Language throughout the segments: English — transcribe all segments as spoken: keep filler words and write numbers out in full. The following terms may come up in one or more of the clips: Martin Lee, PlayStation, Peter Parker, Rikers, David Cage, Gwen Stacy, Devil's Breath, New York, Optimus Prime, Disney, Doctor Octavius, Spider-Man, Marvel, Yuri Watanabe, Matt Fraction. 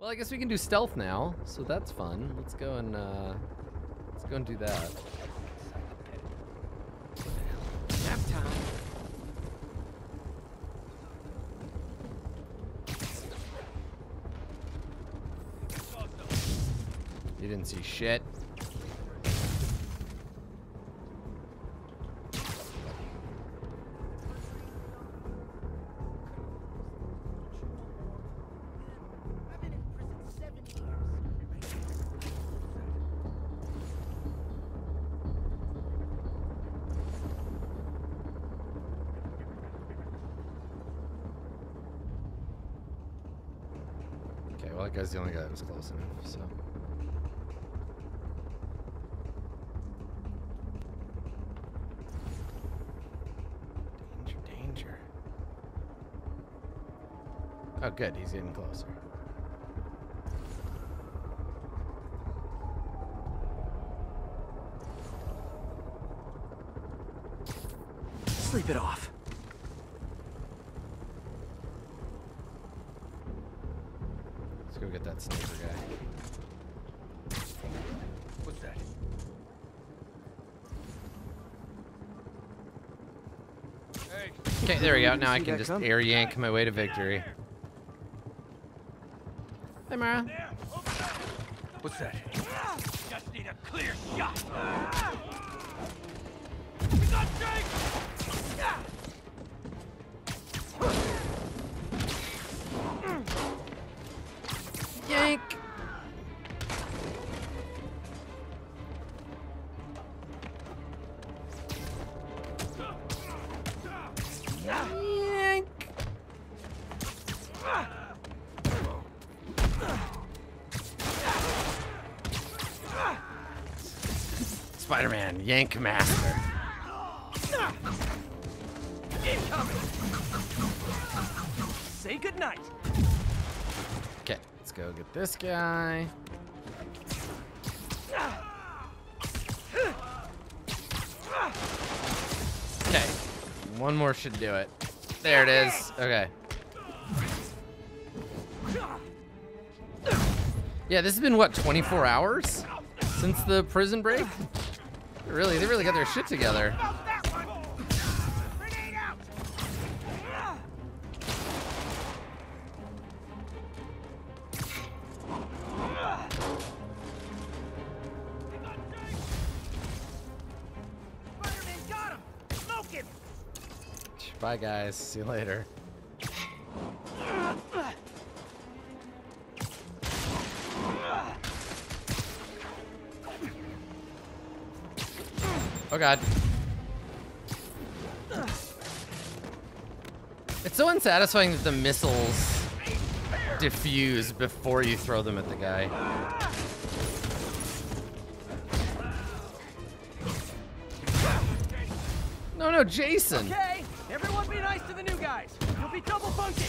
Well, I guess we can do stealth now, so that's fun. Let's go and uh, let's go and do that. Nap time. You didn't see shit. That guy's the only guy that was close enough, so. Danger, danger. Oh, good, he's getting closer. Sleep it off. Go get that sniper guy. What's that? Hey. Okay, there we go. Now I can just come? air yank my way to victory. Hey, Mara. What's that? Just need a clear shot. We got Jake! Yank. Yank. Spider-Man, yank master. Incoming. Say goodnight. Let's go get this guy. Okay. One more should do it. There it is. Okay. Yeah, this has been, what, twenty-four hours? Since the prison break? They really, they really got their shit together. Bye, guys. See you later. Oh, God. It's so unsatisfying that the missiles diffuse before you throw them at the guy. No, no, Jason. Okay. Everyone be nice to the new guys. You'll be double bunking.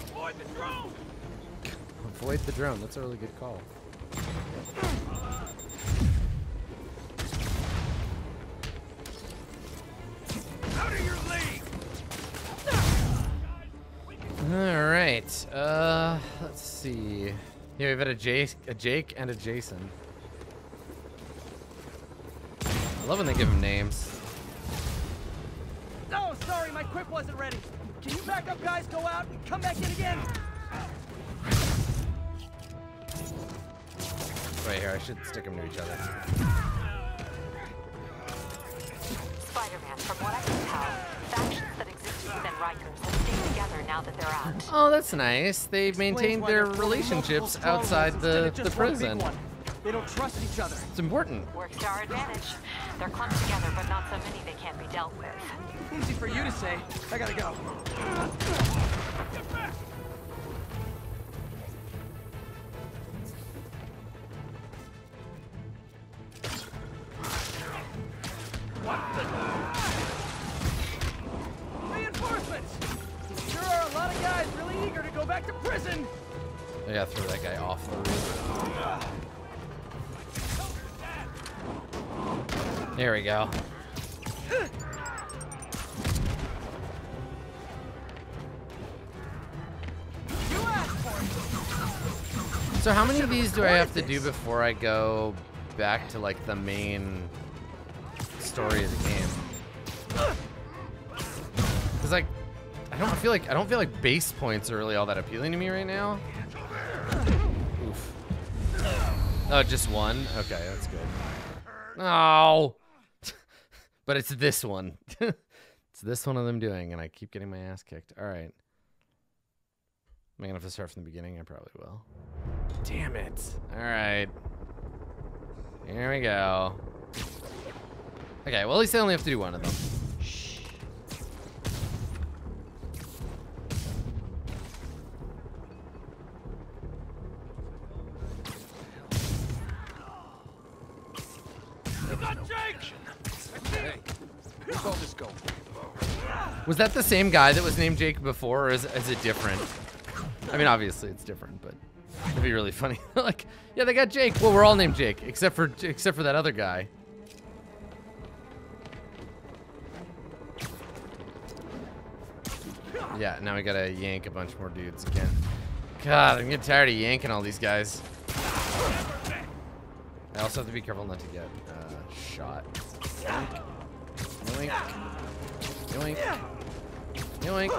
Avoid the drone. Avoid the drone. That's a really good call. Uh, let's see. Yeah, we've had a Jake, a Jake and a Jason. I love when they give them names. Oh, sorry, my quip wasn't ready. Can you back up, guys? Go out and come back in again. Right here, I should stick them to each other. Spider-Man, from what I can tell, factions that exist within Rikers have stayed together now that they're out. Oh, that's nice. They've maintained their relationships outside the, the prison. They don't trust each other. It's important. Works to our advantage. They're clumped together, but not so many they can't be dealt with. Easy for you to say. I gotta go. Get back. back to prison. I gotta throw that guy off the roof. There we go. So how many of these do I have to do before I go back to like the main story of the game? Cause like, I don't feel like I don't feel like base points are really all that appealing to me right now. Oof. Oh, just one? Okay, that's good. Oh, but it's this one. It's this one of them doing, and I keep getting my ass kicked. All right. Am I gonna have to start from the beginning? I probably will. Damn it. All right. Here we go. Okay, well, at least I only have to do one of them. Shh. You got Jake! Was that the same guy that was named Jake before, or is, is it different? I mean, obviously it's different, but it'd be really funny. Like, yeah, they got Jake. Well, we're all named Jake, except for except for that other guy. Yeah, now we gotta yank a bunch more dudes again. God, I'm getting tired of yanking all these guys. I also have to be careful not to get uh, shot. Yoink. Yoink. Yoink.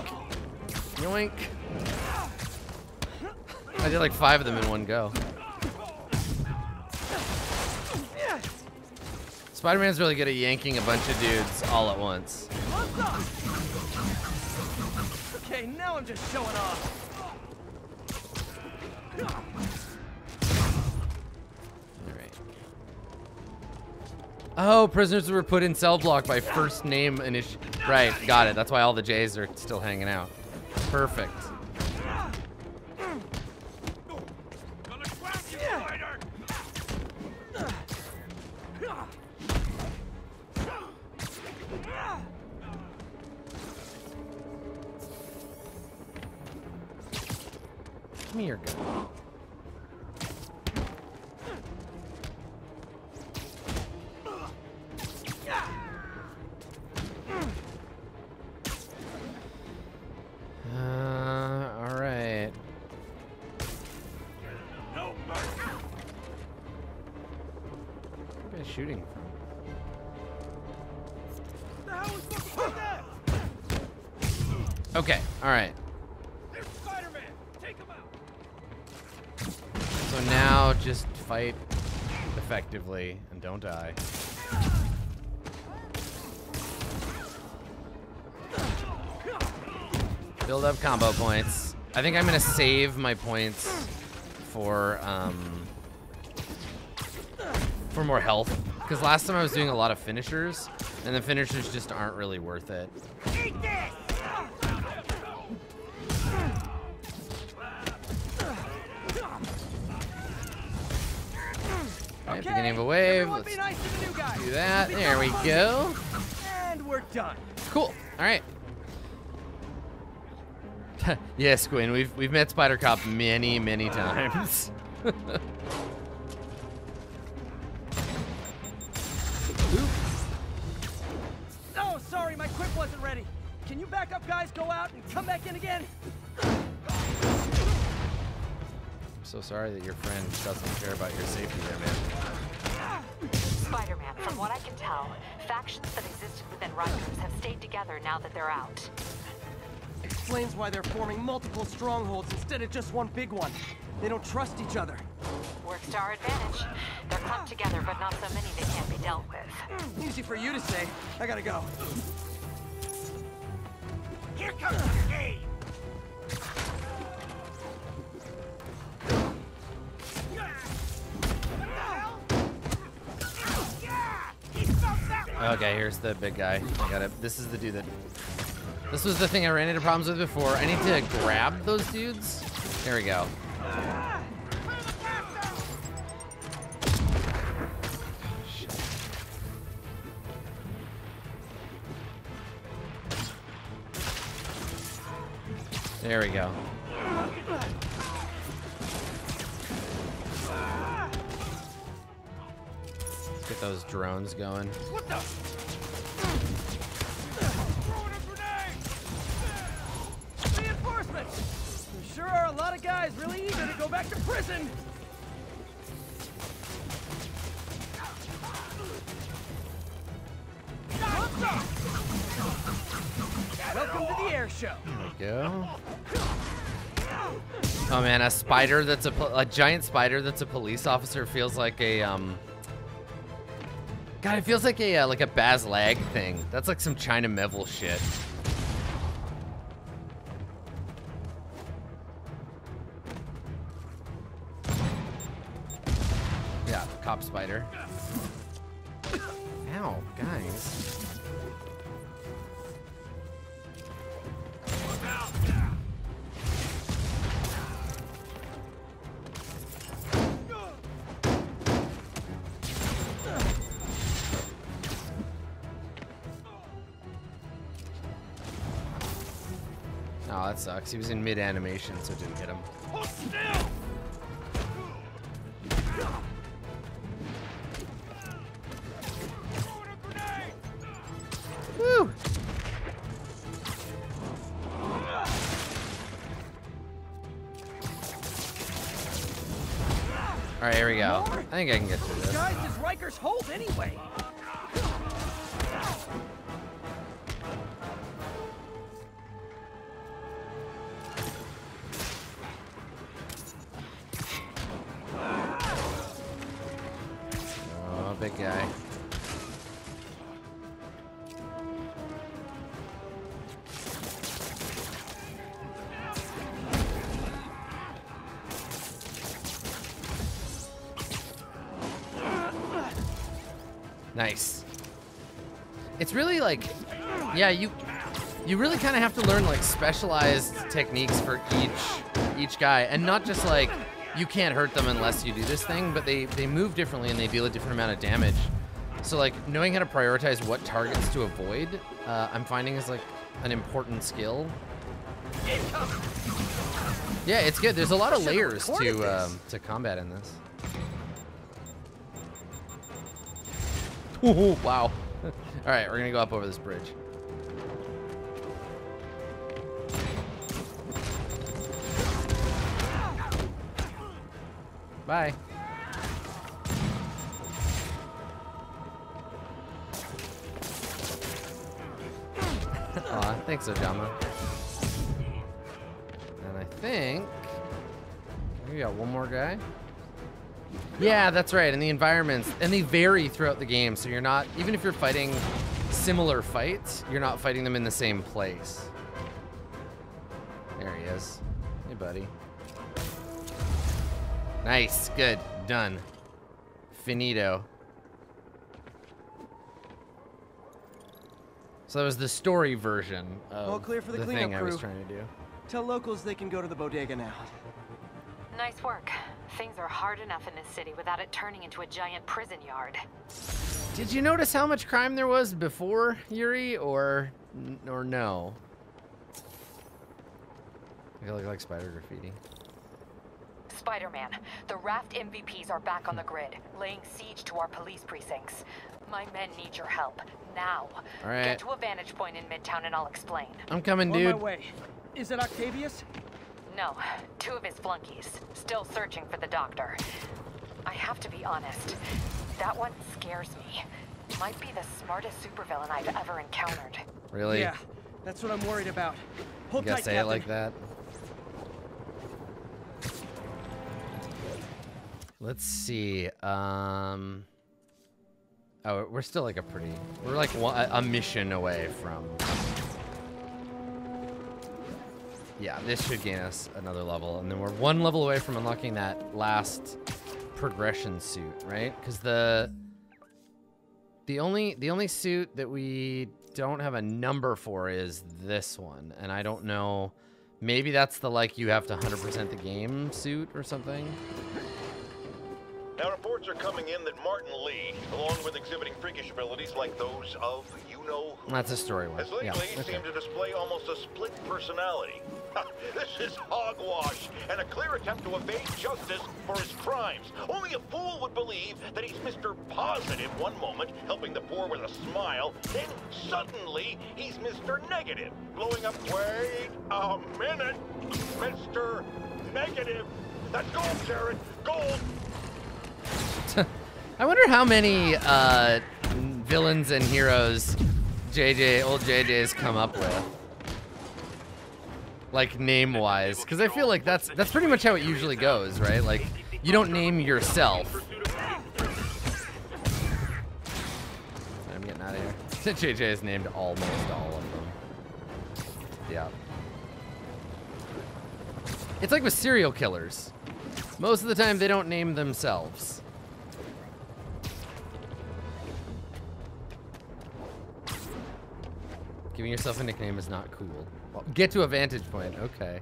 Yoink. Yoink. I did like five of them in one go. Spider-Man's really good at yanking a bunch of dudes all at once. Okay, now I'm just showing off. All right. Oh, prisoners were put in cell block by first name initial. Right, got it. That's why all the J's are still hanging out. Perfect. Give me your gun. Shooting from. Okay, all right. There's Spider-Man. Take him out. So now just fight effectively and don't die. Build up combo points. I think I'm gonna save my points for um for more health. Because last time I was doing a lot of finishers, and the finishers just aren't really worth it. Eat this! Alright, okay. Beginning of a wave. Let's be nice to the new guy. Do that. There we go. And we're done. Cool. Alright. Yes, Quinn, we've we've met Spider Cop many, many times. Wasn't ready. Can you back up, guys? Go out and come back in again. I'm so sorry that your friend doesn't care about your safety there, man. Spider-Man, from what I can tell, factions that existed within Rutgers have stayed together now that they're out. Explains why they're forming multiple strongholds instead of just one big one. They don't trust each other. Works to our advantage. They're clumped together, but not so many they can't be dealt with. Easy for you to say. I gotta go. Here comes the game! Okay, here's the big guy. I got it. This is the dude that... This was the thing I ran into problems with before. I need to grab those dudes. There we go. There we go. Get those drones going. What the? Throwing a grenade! Reinforcements! There sure are a lot of guys really eager to go back to prison! Welcome to the air show. There we go. Oh man, a spider that's a, a giant spider that's a police officer feels like a um. God, it feels like a uh, like a Baz Lag thing. That's like some China Mivel shit. Yeah, cop spider. Ow, guys. Oh, that sucks. He was in mid-animation, so it didn't hit him. Hold still! Woo! Alright, here we go. I think I can get through this. Guys, is Riker's hold anyway? Guy. Nice. It's really like, yeah, you you really kind of have to learn like specialized techniques for each each guy, and not just like you can't hurt them unless you do this thing, but they, they move differently and they deal a different amount of damage. So like knowing how to prioritize what targets to avoid, uh, I'm finding is like an important skill. Yeah, it's good. There's a lot of layers to um, to combat in this. Ooh, wow. All right, we're gonna go up over this bridge. Bye. Aw, thanks, Ojama. And I think we got one more guy. Yeah, that's right. And the environments, and they vary throughout the game. So you're not, even if you're fighting similar fights, you're not fighting them in the same place. There he is. Hey, buddy. Nice, good, done. Finito. So that was the story version of all clear for the, the cleanup thing crew. I was trying to do. Tell locals they can go to the bodega now. Nice work. Things are hard enough in this city without it turning into a giant prison yard. Did you notice how much crime there was before, Yuri, or, or no? I look like spider graffiti. Spider-Man, the Raft M V Ps are back on the grid, laying siege to our police precincts. My men need your help, now. All right. Get to a vantage point in Midtown and I'll explain. I'm coming, dude. On my way. Is it Octavius? No, two of his flunkies, still searching for the doctor. I have to be honest, that one scares me. Might be the smartest supervillain I've ever encountered. Really? Yeah, that's what I'm worried about. Hold tight, Captain. You gotta say it like that. Let's see. Um, oh, we're still like a pretty. We're like one, a mission away from. Yeah, this should gain us another level, and then we're one level away from unlocking that last progression suit, right? Because the the only the only suit that we don't have a number for is this one, and I don't know. Maybe that's the like you have to one hundred percent the game suit or something. Now reports are coming in that Martin Lee, along with exhibiting freakish abilities like those of you-know-who, that's a story one. Has lately yeah, okay. seemed to display almost a split personality. This is hogwash and a clear attempt to evade justice for his crimes. Only a fool would believe that he's Mister Positive one moment, helping the poor with a smile, then suddenly he's Mister Negative, blowing up. Wait a minute, Mister Negative. That's gold, Jared. Gold. I wonder how many uh, villains and heroes J J, old J J's come up with, like name-wise, because I feel like that's that's pretty much how it usually goes, right? Like, you don't name yourself. I'm getting out of here. J J has named almost all of them. Yeah. It's like with serial killers. Most of the time, they don't name themselves. Giving yourself a nickname is not cool. Well, get to a vantage point, okay.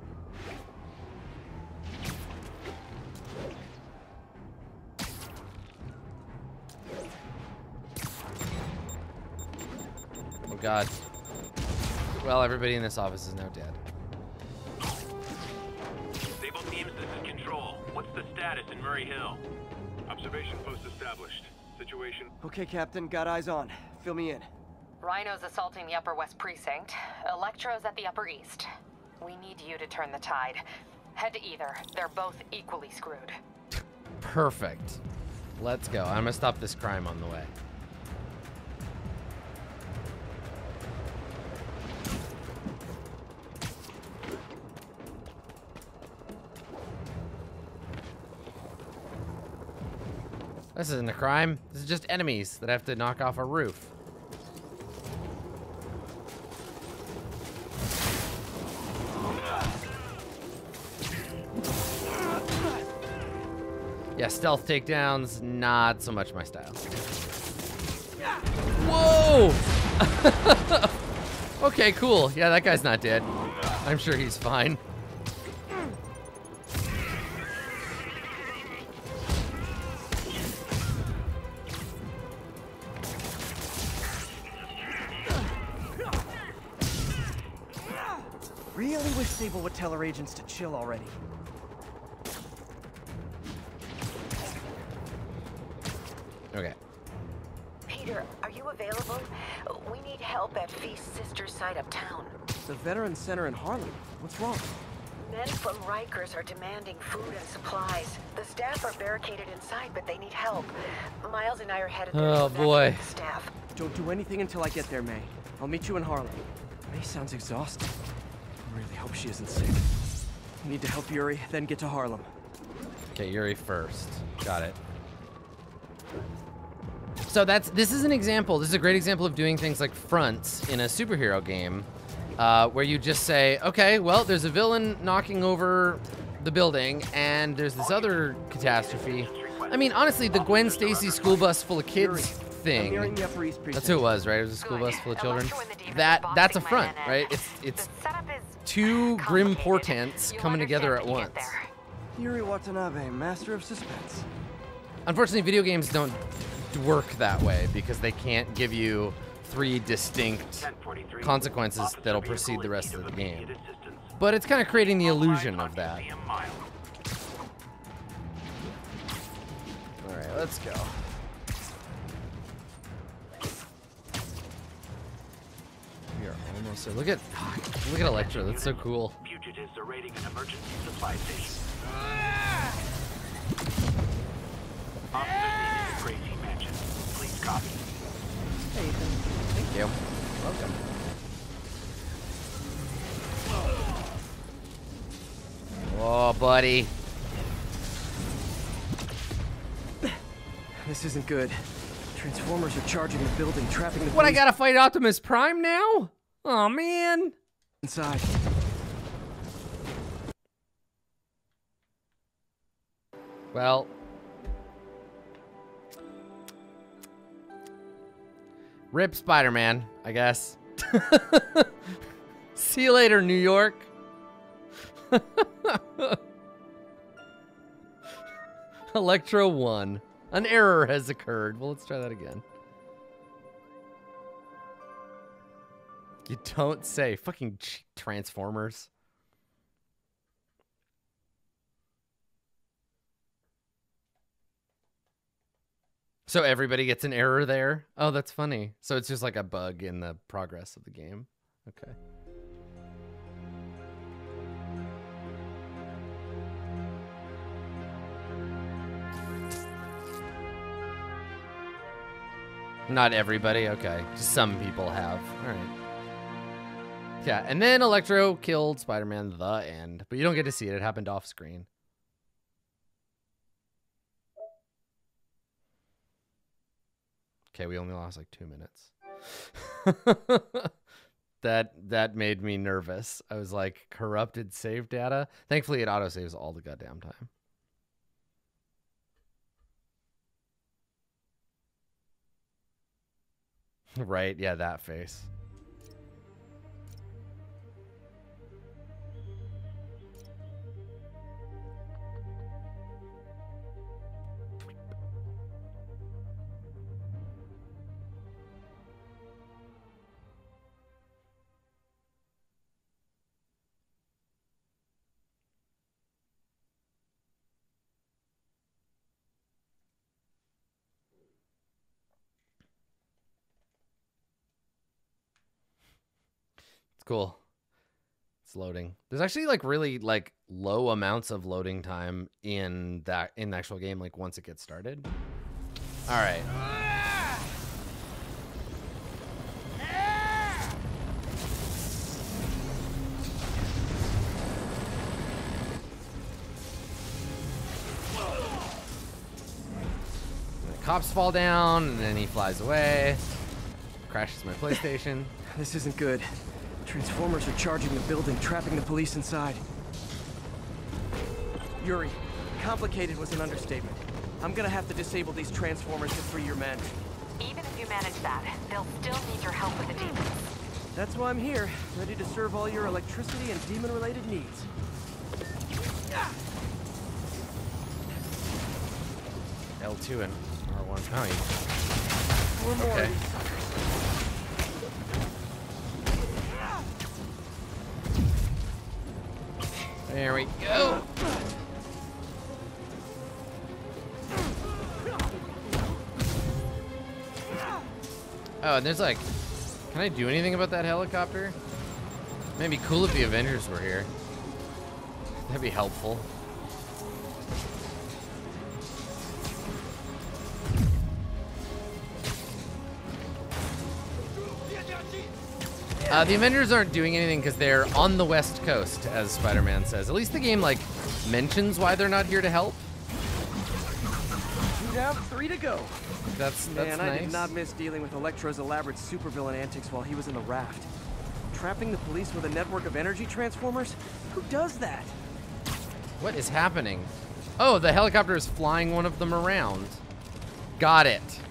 Oh God. Well, everybody in this office is now dead. Stable teams, this is Control. What's the status in Murray Hill? Observation post established. Situation. Okay, Captain, got eyes on. Fill me in. Rhino's assaulting the Upper West Precinct. Electro's at the Upper East. We need you to turn the tide. Head to either. They're both equally screwed. Perfect. Let's go. I'm gonna stop this crime on the way. This isn't a crime. This is just enemies that have to knock off a roof. Yeah, stealth takedowns, not so much my style. Whoa! Okay, cool. Yeah, that guy's not dead. I'm sure he's fine. Really wish Sable would tell her agents to chill already. Okay. Peter, are you available? We need help at Feast's sister side of town. It's a veteran center in Harlem. What's wrong? Men from Rikers are demanding food and supplies. The staff are barricaded inside, but they need help. Miles and I are headed there. Oh boy. Staff. Don't do anything until I get there, May. I'll meet you in Harlem. May sounds exhausted. I really hope she isn't sick. We need to help Yuri, then get to Harlem. Okay, Yuri first. Got it. So that's this is an example. This is a great example of doing things like fronts in a superhero game, uh, where you just say, okay, well, there's a villain knocking over the building, and there's this other catastrophe. I mean, honestly, the Gwen Stacy school bus full of kids thing. That's who it was, right? It was a school bus full of children. That that's a front, right? It's it's two grim portents coming together at once. Yuri Watanabe, master of suspense. Unfortunately, video games don't work that way because they can't give you three distinct consequences that'll precede the rest of the game. But it's kind of creating the illusion of that. All right, let's go. We are almost there. Look at look at Electra. That's so cool. Fugitives are raiding an emergency supply station. Officer, please copy. Thank you. Welcome. Oh, buddy. This isn't good. Transformers are charging the building, trapping the. What? I gotta fight Optimus Prime now? Oh man. Inside. Well. Rip Spider-Man, I guess. See you later, New York. Electro one. An error has occurred. Well, let's try that again. You don't say. Fucking Transformers. So everybody gets an error there? Oh, that's funny. So it's just like a bug in the progress of the game. Okay. Not everybody, okay. Just some people have. All right. Yeah, and then Electro killed Spider-Man, the end. But you don't get to see it. It happened off screen. Okay, we only lost like two minutes. that that made me nervous. I was like, corrupted save data. Thankfully, it autosaves all the goddamn time. Right, yeah, that face. Cool. It's loading. There's actually like really like low amounts of loading time in that in the actual game, like once it gets started. All right. And the cops fall down and then he flies away. Crashes my PlayStation. This isn't good. Transformers are charging the building, trapping the police inside. Yuri, complicated was an understatement. I'm gonna have to disable these Transformers to free your men. Even if you manage that, they'll still need your help with the demons. That's why I'm here, ready to serve all your electricity and demon-related needs. L two and R one. Oh, Four more okay. There we go. Oh, and there's like, can I do anything about that helicopter? Man, it'd be cool if the Avengers were here. That'd be helpful. Uh, the Avengers aren't doing anything because they're on the West Coast, as Spider-Man says. At least the game, like, mentions why they're not here to help. Two down, three to go. That's, that's Man, nice. I did not miss dealing with Electro's elaborate supervillain antics while he was in the raft. Trapping the police with a network of energy transformers? Who does that? What is happening? Oh, the helicopter is flying one of them around. Got it.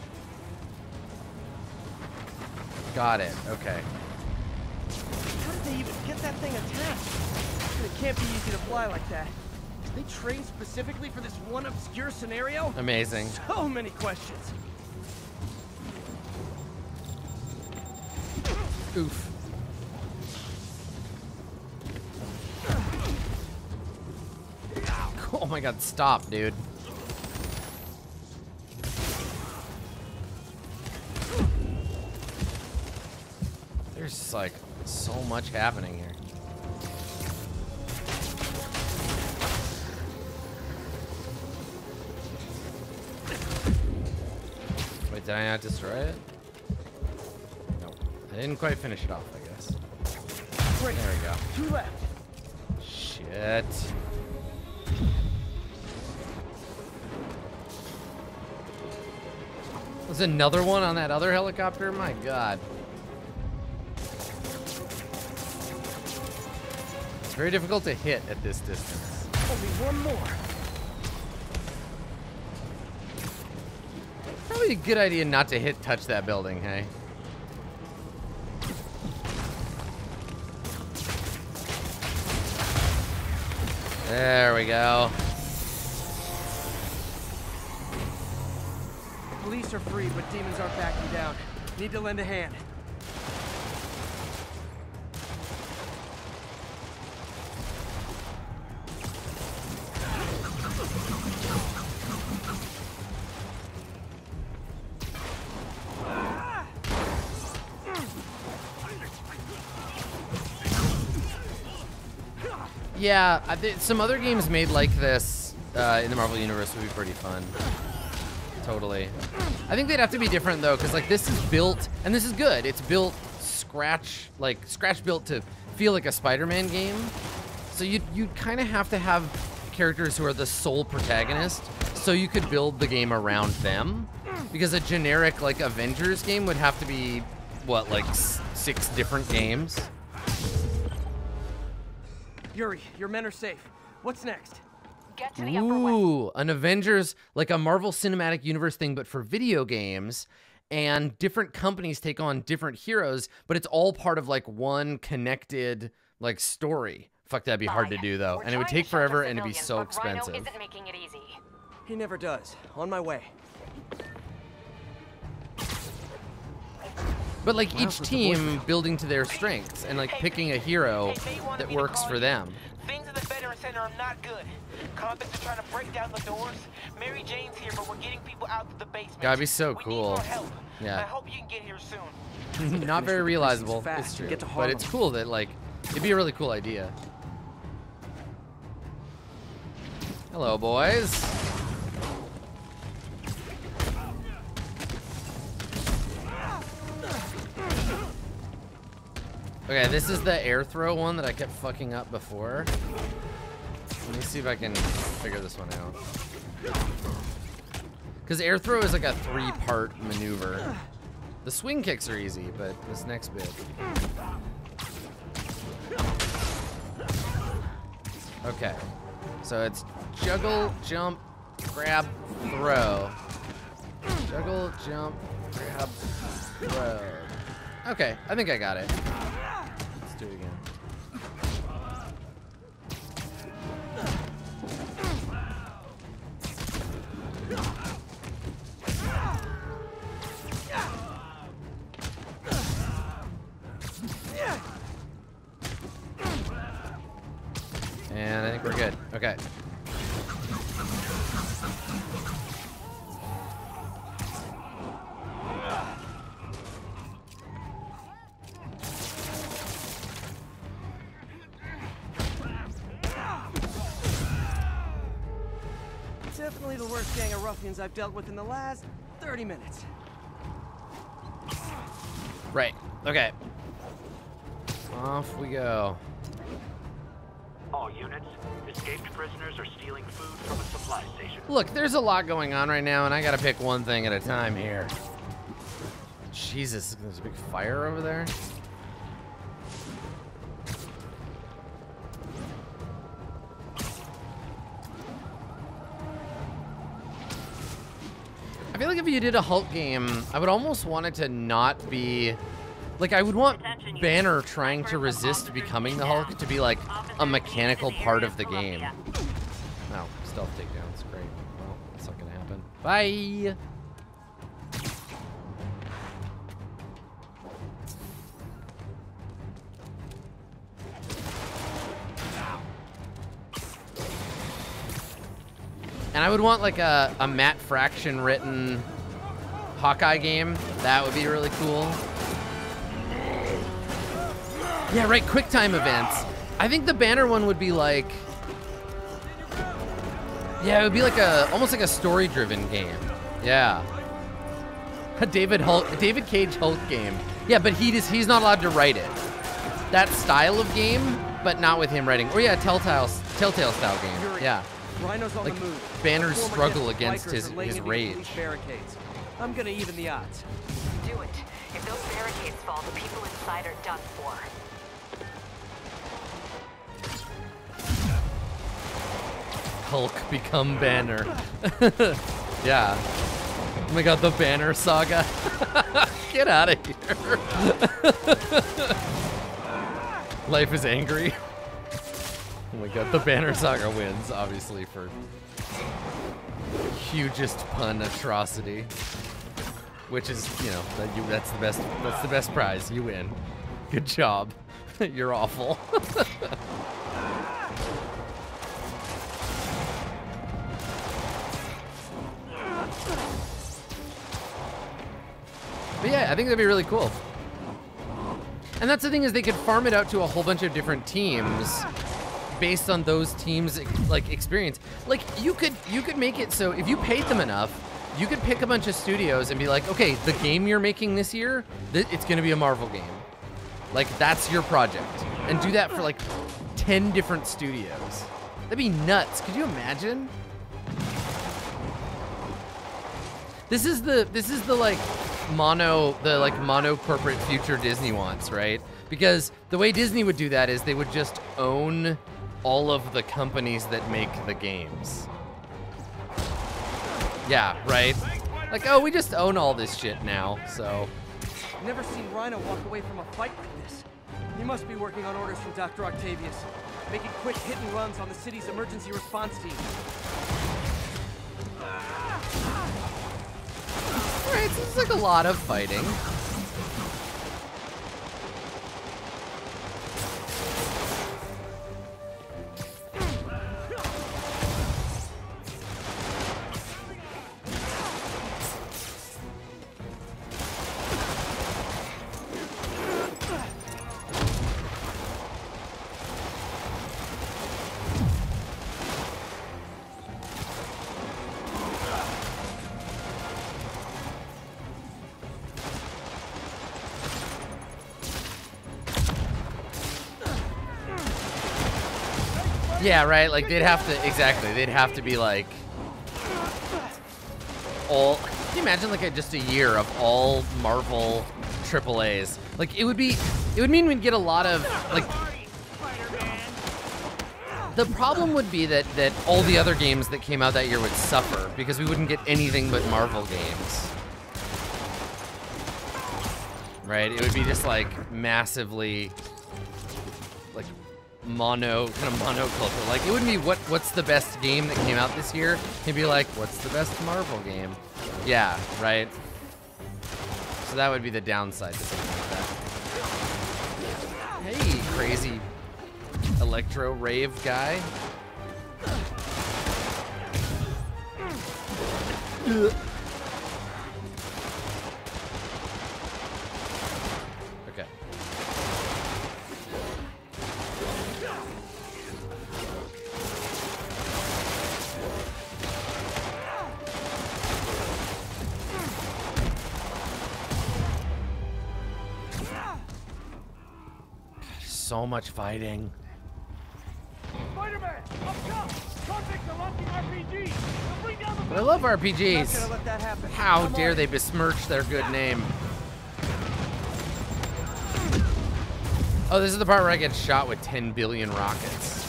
Got it. Okay. Even get that thing attached. It can't be easy to fly like that. They trained specifically for this one obscure scenario. Amazing. So many questions. Oof. Oh my god, stop, dude. There's just like so much happening here. Wait, did I not destroy it? No. I didn't quite finish it off, I guess. Right. There we go. Two left. Shit. There's another one on that other helicopter? My god. It's very difficult to hit at this distance. Only one more. Probably a good idea not to hit touch that building, hey? There we go. Police are free, but demons aren't backing down. Need to lend a hand. Yeah, I think some other games made like this uh, in the Marvel Universe would be pretty fun. Totally. I think they'd have to be different though, because like this is built, and this is good. It's built scratch, like scratch built to feel like a Spider-Man game. So you you kind of have to have characters who are the sole protagonist, so you could build the game around them. Because a generic like Avengers game would have to be what, like s six different games. Yuri, your men are safe. What's next? Get to the upper west. Ooh, an Avengers, like a Marvel Cinematic Universe thing, but for video games, and different companies take on different heroes, but it's all part of like one connected like story. Fuck, that'd be hard to do though, and it would take forever and it'd be so expensive. Rhino isn't making it easy. He never does. On my way. But like each team building to their strengths and like picking a hero that works for them. Things at the Veterans Center are not good. Convicts are trying to break down the doors. Mary Jane's here, but we're getting people out to the basement. That'd be so cool. Yeah. I hope you can get here soon. Not very realizable. It's true. But it's cool that like it'd be a really cool idea. Hello, boys. Okay, this is the air throw one that I kept fucking up before. Let me see if I can figure this one out. Because air throw is like a three-part maneuver. The swing kicks are easy, but this next bit. Okay, so it's juggle, jump, grab, throw. Juggle, jump, grab, throw. Okay, I think I got it. Let's do it again. And I think we're good. Okay. Definitely the worst gang of ruffians I've dealt with in the last thirty minutes. Right. Okay. Off we go. All units, escaped prisoners are stealing food from a supply station. Look, there's a lot going on right now, and I gotta pick one thing at a time here. Jesus, there's a big fire over there. I feel like if you did a Hulk game, I would almost want it to not be, like I would want Banner trying to resist becoming the Hulk to be like a mechanical part of the game. No, stealth takedowns, great. Well, that's not gonna happen. Bye. And I would want like a, a Matt Fraction written Hawkeye game. That would be really cool. Yeah, right, quick time events. I think the Banner one would be like, yeah, it would be like a, almost like a story driven game. Yeah. A David Hulk, a David Cage Hulk game. Yeah, but he just, he's not allowed to write it. That style of game, but not with him writing. Or yeah, Telltale, Telltale style game, yeah. Rhino's on like the move. Banner's struggle against his, his rage. I'm gonna even the odds. Do it. If those barricades fall, the people inside are done for. Hulk become Banner. Yeah. Oh my god, the Banner saga. Get out of here. Life is angry. Oh my god, the Banner Saga wins, obviously, for hugest pun atrocity. which is, you know, that you, that's the best. That's the best prize. You win. Good job. You're awful. But yeah, I think that'd be really cool. And that's the thing, is they could farm it out to a whole bunch of different teams based on those teams' like experience. Like you could you could make it so if you paid them enough, you could pick a bunch of studios and be like, okay, the game you're making this year, th it's gonna be a Marvel game. Like that's your project, and do that for like ten different studios. That'd be nuts. Could you imagine? This is the this is the like. mono the like mono corporate future Disney wants, right? Because the way Disney would do that is they would just own all of the companies that make the games. Yeah, right? Like, oh, we just own all this shit now, so. I've never seen Rhino walk away from a fight like this. He must be working on orders from Doctor Octavius, making quick hit and runs on the city's emergency response team. Alright, so it's like a lot of fighting. Yeah, right, like they'd have to, exactly, they'd have to be like, all, can you imagine like a, just a year of all Marvel triple A's? Like it would be, it would mean we'd get a lot of, like, the problem would be that, that all the other games that came out that year would suffer because we wouldn't get anything but Marvel games. Right, it would be just like massively, like, mono, kind of monoculture. Like, it wouldn't be what what's the best game that came out this year? It'd be like, what's the best Marvel game? Yeah, right? So that would be the downside to something like that. Hey, crazy electro rave guy. Okay. So much fighting. Spider-Man, up top, contact the launching R P G. They'll bring down the but I love R P Gs. Not gonna let that happen. How dare they besmirch their good name? Oh, this is the part where I get shot with ten billion rockets.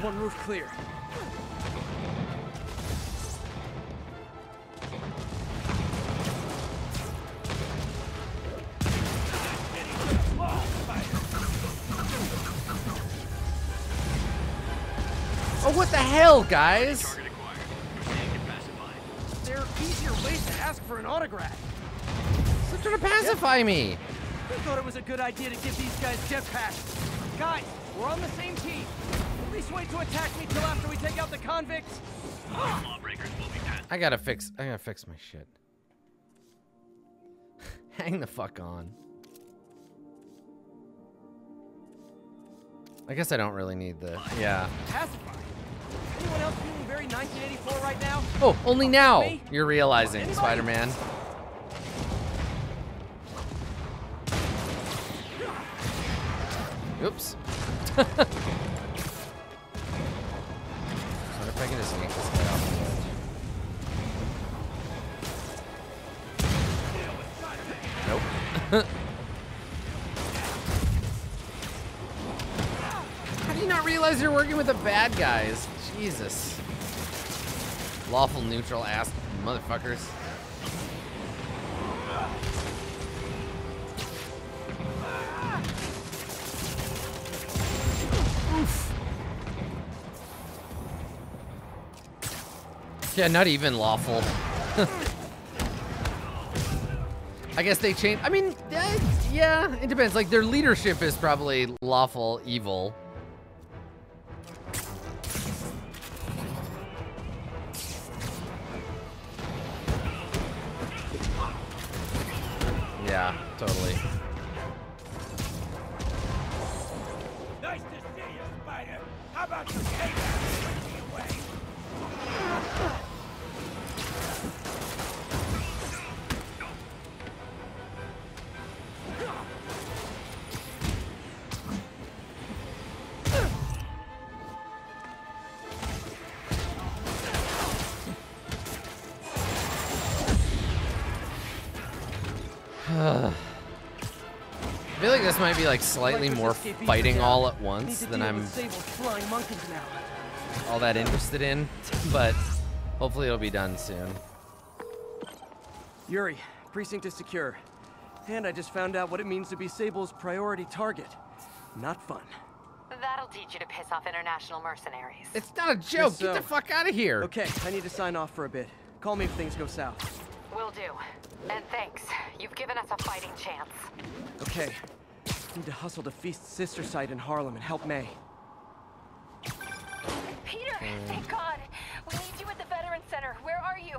One roof clear. Oh, what the hell, guys? There are easier ways to ask for an autograph. So trying to pacify yep. me. I thought it was a good idea to give these guys jetpacks. Guys, we're on the same team. Please wait to attack me till after we take out the convicts. Oh. Lawbreakers will be passed. I gotta fix. I gotta fix my shit. Hang the fuck on. I guess I don't really need the. Yeah. Pacify. Anyone else feeling very nineteen eighty-four right now? Oh, only now you're realizing, Spider-Man. Oops. I wonder if I can just yank this guy off the edge. Nope. How do you not realize you're working with the bad guys? Jesus. Lawful neutral ass motherfuckers. Oof. Yeah, not even lawful. I guess they change. I mean, uh, yeah, it depends. Like, their leadership is probably lawful evil. Yeah, totally. Nice to see you, Spider. How about you take that away? I feel like this might be like slightly more fighting all at once than I'm all that interested in, but hopefully it'll be done soon. Yuri, precinct is secure, and I just found out what it means to be Sable's priority target. Not fun. That'll teach you to piss off international mercenaries. It's not a joke. So, get the fuck out of here. Okay, I need to sign off for a bit. Call me if things go south. Will do. And thanks. You've given us a fighting chance. Okay. Need to hustle to Feast's sister site in Harlem and help May. Peter, thank God. We need you at the Veterans Center. Where are you?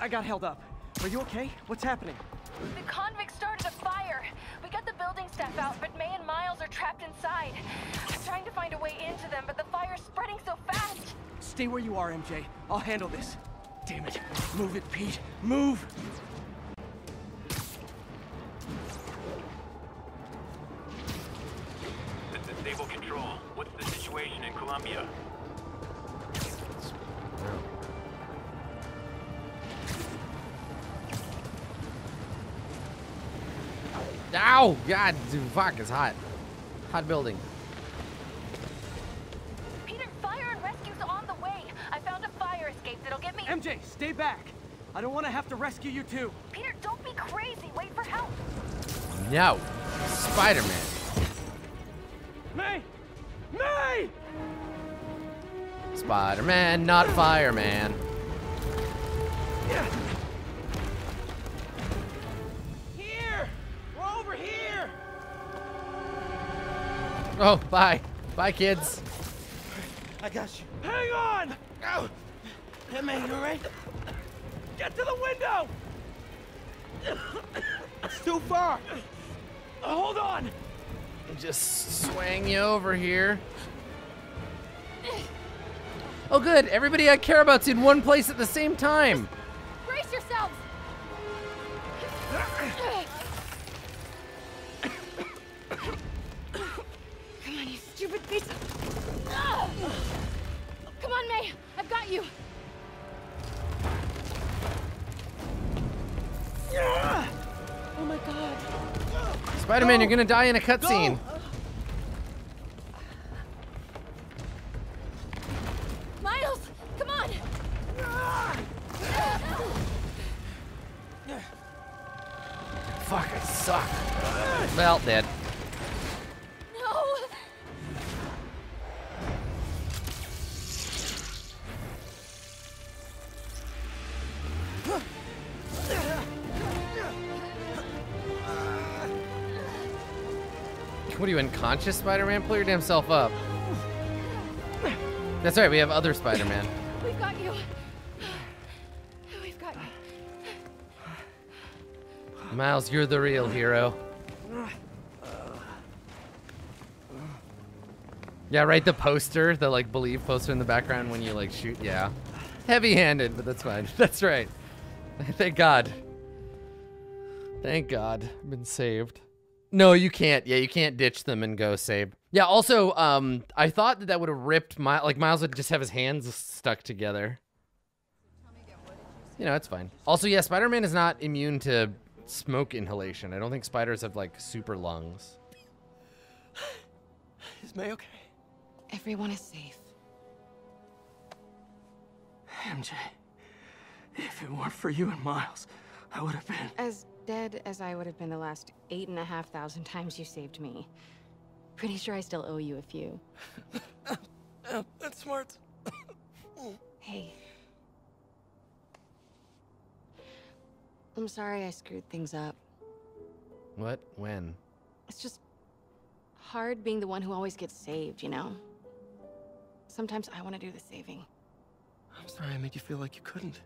I got held up. Are you okay? What's happening? The convicts started a fire. We got the building staff out, but May and Miles are trapped inside. I'm trying to find a way into them, but the fire's spreading so fast. Stay where you are, M J. I'll handle this. Damn it. Move it, Pete. Move! Stable Control, what's the situation in Colombia? Ow! God, dude, fuck, it's hot. Hot building. Peter, fire and rescue's on the way. I found a fire escape that'll get me- M J, stay back. I don't want to have to rescue you too. Peter, don't be crazy. Wait for help. No. Spider-Man. May! May! Spider-Man, not Fireman. Here! We're over here! Oh, bye. Bye, kids. I got you. Hang on! Ow! Hey, man, you alright? Get to the window! It's too far! Hold on! Just swang you over here. Oh, good. Everybody I care about's in one place at the same time. Brace yourselves. Come on, you stupid piece of... Come on, May. I've got you. Oh my God. Spider-Man, you're gonna die in a cutscene. Miles, come on! Fuck, I suck. Well, dead. No. What are you, unconscious, Spider-Man? Pull your damn self up. That's right, we have other Spider-Man. We've got you. We've got you. Miles, you're the real hero. Yeah, right, the poster, the like believe poster in the background when you like shoot, yeah. Heavy-handed, but that's fine. That's right. Thank God. Thank God, I've been saved. No, you can't. Yeah, you can't ditch them and go save. Yeah, also, um, I thought that that would have ripped my, like, Miles would just have his hands stuck together. You know, it's fine. Also, yeah, Spider-Man is not immune to smoke inhalation. I don't think spiders have, like, super lungs. Is May okay? Everyone is safe. M J, if it weren't for you and Miles, I would have been... As dead as I would have been the last eight and a half thousand times you saved me. Pretty sure I still owe you a few. That's smart. Hey, I'm sorry I screwed things up. What? When? It's just hard being the one who always gets saved, you know? Sometimes I want to do the saving. I'm sorry I made you feel like you couldn't.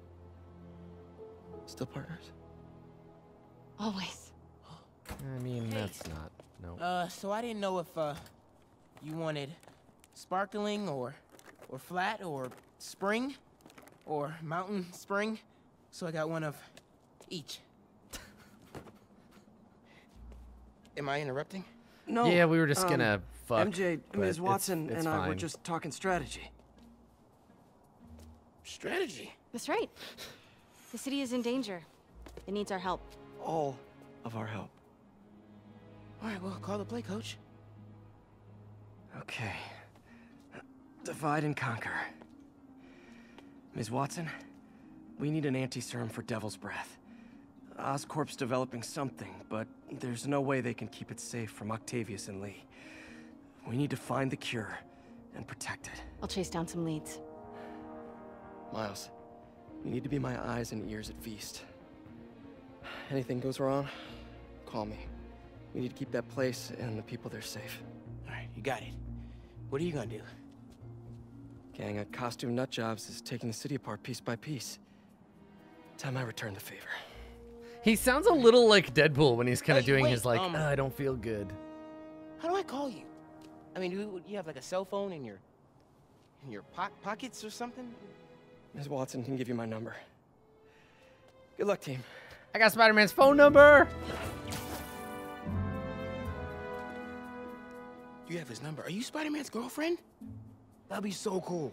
Still partners? Always. I mean, that's not... no. Uh, so I didn't know if, uh, you wanted sparkling or, or flat or spring or mountain spring. So I got one of each. Am I interrupting? No. Yeah, we were just um, gonna fuck. M J, Miz Watson and I were just talking strategy. Strategy? That's right. The city is in danger. It needs our help. All of our help. All right, well, call the play, coach. Okay. Divide and conquer. Miz Watson, we need an anti-serum for Devil's Breath. Oscorp's developing something, but there's no way they can keep it safe from Octavius and Lee. We need to find the cure and protect it. I'll chase down some leads. Miles, you need to be my eyes and ears at Feast. Anything goes wrong, call me. We need to keep that place and the people there safe. All right, you got it. What are you gonna do? Gang of costume nutjobs is taking the city apart piece by piece. Time I return the favor. He sounds a little like Deadpool when he's kind of hey, doing wait, his like, um, oh, I don't feel good. How do I call you? I mean, do you have like a cell phone in your in your po pockets or something? Miz Watson can give you my number. Good luck, team. I got Spider-Man's phone number. You have his number. Are you Spider-Man's girlfriend? That'd be so cool.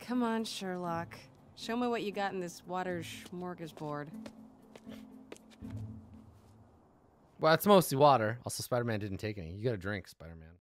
Come on, Sherlock. Show me what you got in this water smorgasbord. Well, it's mostly water. Also, Spider-Man didn't take any. You gotta drink, Spider-Man.